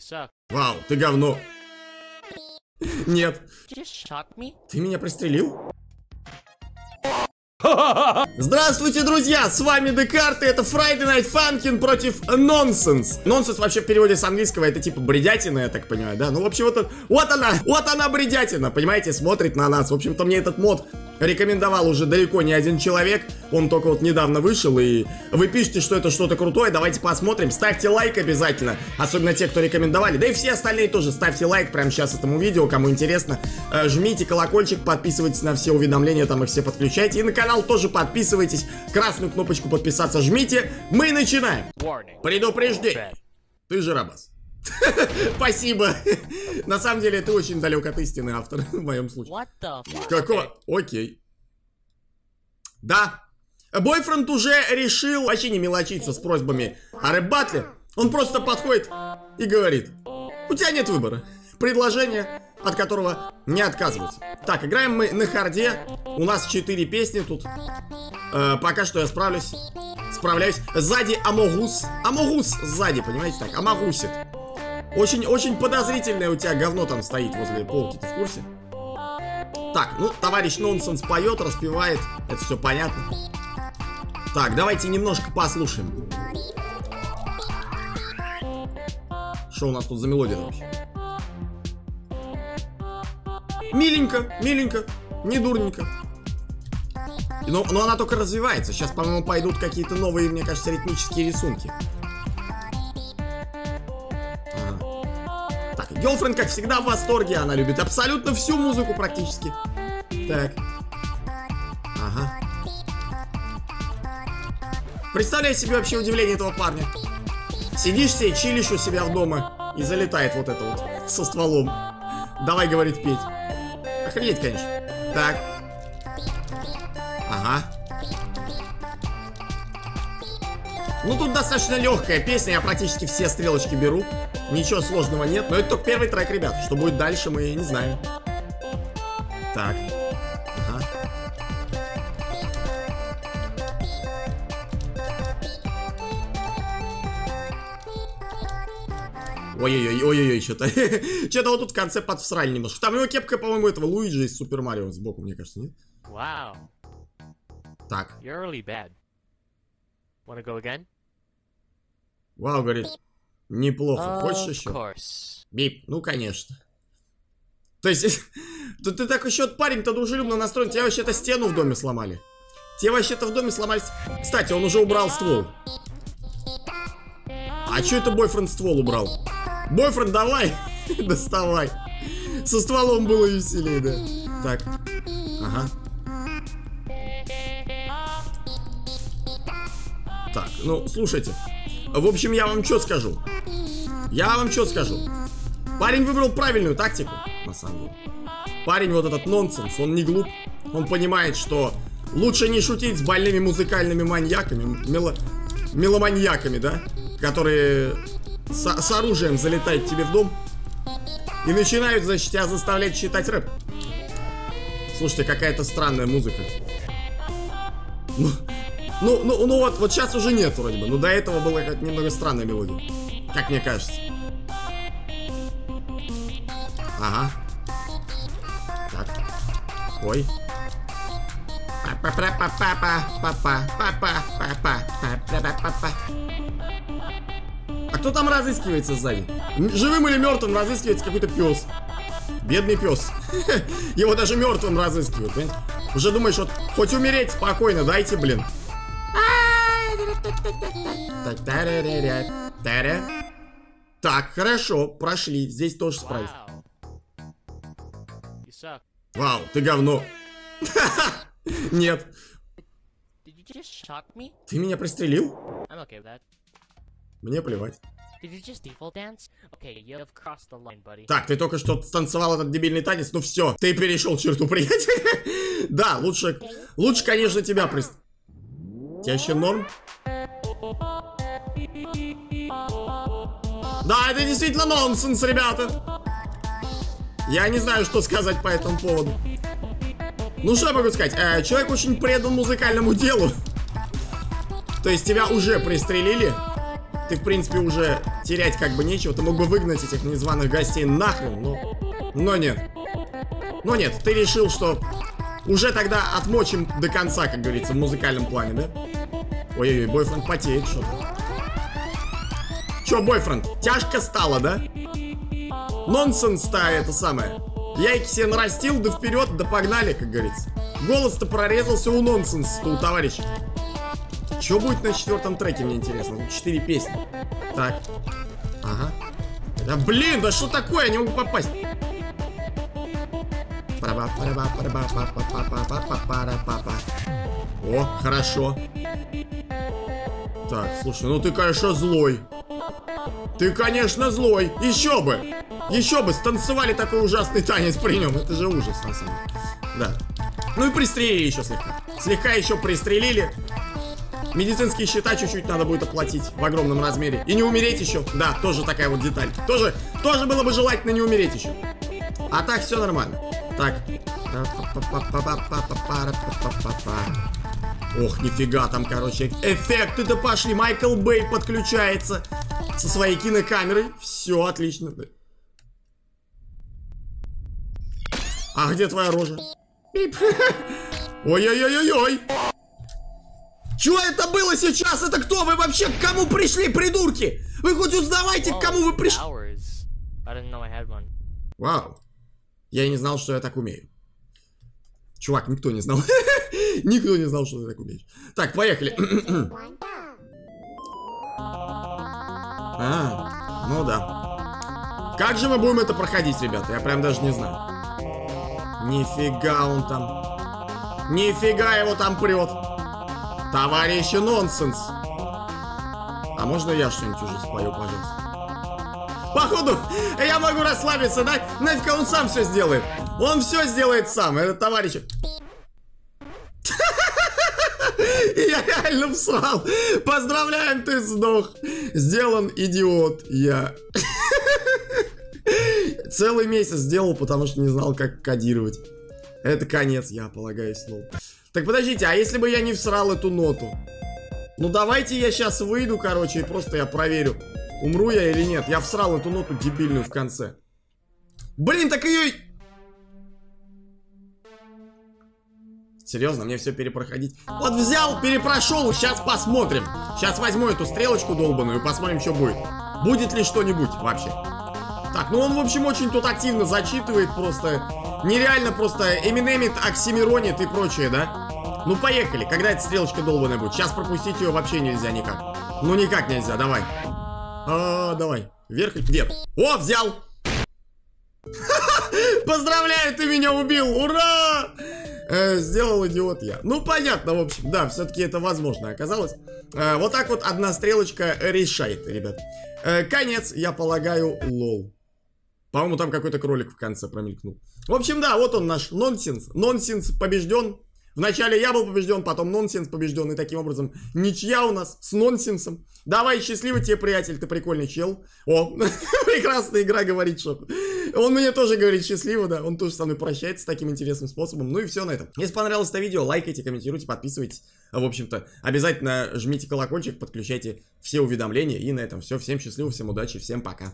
Исаак. Вау, ты говно. Нет. Ты меня пристрелил? Здравствуйте, друзья! С вами Декарт, и это Friday Night Funkin' против Нонсенс. Нонсенс вообще в переводе с английского это типа бредятина, я так понимаю, да? Ну, в общем, вот она бредятина, понимаете, смотрит на нас. В общем-то, мне этот мод рекомендовал уже далеко не один человек. Он только вот недавно вышел, и вы пишете, что это что-то крутое. Давайте посмотрим. Ставьте лайк обязательно, особенно те, кто рекомендовали. Да и все остальные тоже ставьте лайк прямо сейчас этому видео, кому интересно. Жмите колокольчик, подписывайтесь на все уведомления, там их все подключайте. И на канал тоже подписывайтесь. Красную кнопочку подписаться жмите. Мы начинаем. Предупреждение. Ты же рабас. Спасибо. На самом деле, ты очень далек от истины, автор, в моем случае. Какого? Окей. Да. Бойфренд уже решил вообще не мелочиться с просьбами о рэп-батле. Он просто подходит и говорит: у тебя нет выбора. Предложение, от которого не отказываются. Так, играем мы на харде. У нас 4 песни тут. Пока что я справляюсь. Сзади Амогус. Амогус сзади, понимаете, так, Амогусит. Очень-очень подозрительное у тебя говно там стоит возле полки, ты в курсе? Так, ну, товарищ Нонсенс поет, распевает, это все понятно. Так, давайте немножко послушаем. Что у нас тут за мелодия вообще? Миленько, миленько, не дурненько. Но она только развивается. Сейчас, по-моему, пойдут какие-то новые, мне кажется, ритмические рисунки. Так, Girlfriend, как всегда, в восторге. Она любит абсолютно всю музыку практически. Так. Ага. Представляю себе вообще удивление этого парня. Сидишь себе, чилишь у себя дома, и залетает вот это вот со стволом. Давай, говорит, петь. Охренеть, конечно. Так. Ага. Ну, тут достаточно легкая песня. Я практически все стрелочки беру. Ничего сложного нет. Но это только первый трек, ребят. Что будет дальше, мы не знаем. Так. Ага. Ой-ой-ой, что-то. Что-то вот тут в конце подвсрали немножко. Там его кепка, по-моему, этого Луиджи из Супер Марио сбоку, мне кажется, нет? Вау. Так. Вау, говорит. Неплохо. Хочешь еще? Бип. Ну, конечно. То есть, ты так еще, парень-то дружелюбно настроен. Тебе вообще-то стену в доме сломали. Тебе вообще-то в доме сломались. Кстати, он уже убрал ствол. А че это бойфренд ствол убрал? Бойфренд, давай! Доставай. Со стволом было веселее, да. Так. Ага. Так, ну, слушайте. В общем, я вам что скажу. Парень выбрал правильную тактику, на самом деле. Парень вот этот Нонсенс, он не глуп. Он понимает, что лучше не шутить с больными музыкальными маньяками, меломаньяками, да? Которые с оружием залетают тебе в дом и начинают, значит, тебя заставлять читать рэп. Слушайте, какая-то странная музыка. Ну вот сейчас уже нет вроде бы. Но до этого была как немного странная мелодия, как мне кажется. Ага. Так. Ой. А кто там разыскивается сзади? Живым или мертвым разыскивается какой-то пес. Бедный пес. Его даже мертвым разыскивают, понимаете? Уже думаешь, вот хоть умереть спокойно, дайте, блин. Так, хорошо, прошли. Здесь тоже справились. Вау, ты говно. Нет. Ты меня пристрелил? Мне плевать. Так, ты только что танцевал этот дебильный танец, ну все, ты перешел черту, приятель. Да, лучше, конечно, тебя пристрелить. Тебя еще норм? Да, это действительно Нонсенс, ребята. Я не знаю, что сказать по этому поводу. Ну, что я могу сказать? Человек очень предан музыкальному делу. То есть тебя уже пристрелили. ты, в принципе, уже терять как бы нечего. Ты мог бы выгнать этих незваных гостей нахрен, но нет. Но нет, ты решил, что уже тогда отмочим до конца, как говорится, в музыкальном плане, да? Ой-ой-ой, бойфренд потеет что-то. Чё, бойфренд, тяжко стало, да? Нонсенс-то это самое. Яйки все нарастил, да вперед, да погнали, как говорится. Голос-то прорезался у Нонсенса-то, у товарища. Что будет на 4-м треке, мне интересно? 4 песни. Так. Ага. Да блин, да что такое? Я не могу попасть. О, хорошо. Так, слушай, ну ты, конечно, злой. Ты, конечно, злой. Еще бы. Еще бы, станцевали такой ужасный танец при нем. Это же ужас, на самом деле. Да. Ну и пристрелили еще слегка. Слегка еще пристрелили. Медицинские счета чуть-чуть надо будет оплатить в огромном размере. И не умереть еще. Да, тоже такая вот деталь. Тоже было бы желательно не умереть еще. А так все нормально. Так. Ох, нифига там, короче, эффекты-то пошли. Майкл Бей подключается со своей кинокамерой. Все отлично. А где твоя рожа? Ой-ой-ой-ой-ой. Чё это было сейчас? Это кто? Вы вообще к кому пришли, придурки? Вы хоть узнавайте, к кому вы пришли. Вау. Я не знал, что я так умею. Чувак, никто не знал. Никто не знал, что ты так умеешь. Так, поехали. А, ну да. Как же мы будем это проходить, ребята? Я прям даже не знаю. Нифига он там. Нифига его там прет. Товарищи Нонсенс. А можно я что-нибудь уже спою, пожалуйста? Походу, я могу расслабиться, да? Нафиг, он сам все сделает. Он все сделает сам, этот товарищ. Я реально всрал. Поздравляем, ты сдох. Сделан идиот. Я целый месяц сделал, потому что не знал, как кодировать. Это конец, я полагаю, слов. Так, подождите, а если бы я не всрал эту ноту? Ну, давайте я сейчас выйду, короче, и просто я проверю, умру я или нет. Я всрал эту ноту дебильную в конце. Блин, так ее... Серьезно, мне все перепроходить? Вот взял, перепрошел, сейчас посмотрим. Сейчас возьму эту стрелочку долбаную и посмотрим, что будет. Будет ли что-нибудь вообще. Так, ну он, в общем, очень тут активно зачитывает просто... Нереально просто Эминемит, Оксимиронит и прочее, да? Ну, поехали. Когда эта стрелочка долбаная будет? Сейчас пропустить ее вообще нельзя никак. Ну, никак нельзя. Давай. А, давай. Вверх и вверх. О, взял! Поздравляю, ты меня убил! Ура! Сделал идиот я. Ну, понятно, в общем. Да, все-таки это возможно оказалось. Вот так вот одна стрелочка решает, ребят. Конец, я полагаю, лол. По-моему, там какой-то кролик в конце промелькнул. В общем, да, вот он наш Нонсенс. Нонсенс побежден. Вначале я был побежден, потом Нонсенс побежден. И таким образом ничья у нас с Нонсенсом. Давай, счастливо тебе, приятель, ты прикольный чел. О, прекрасная игра говорит, что... Он мне тоже говорит счастливо, да. Он тоже со мной прощается таким интересным способом. Ну и все на этом. Если понравилось это видео, лайкайте, комментируйте, подписывайтесь. В общем-то, обязательно жмите колокольчик, подключайте все уведомления. И на этом все. Всем счастливо, всем удачи, всем пока.